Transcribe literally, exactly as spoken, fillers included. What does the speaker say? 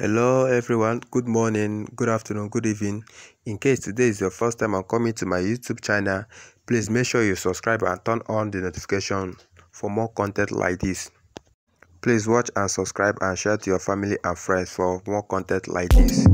Hello everyone, good morning, good afternoon, good evening. In case today is your first time and coming to my YouTube channel, please make sure you subscribe and turn on the notification for more content like this. Please watch and subscribe and share to your family and friends for more content like this.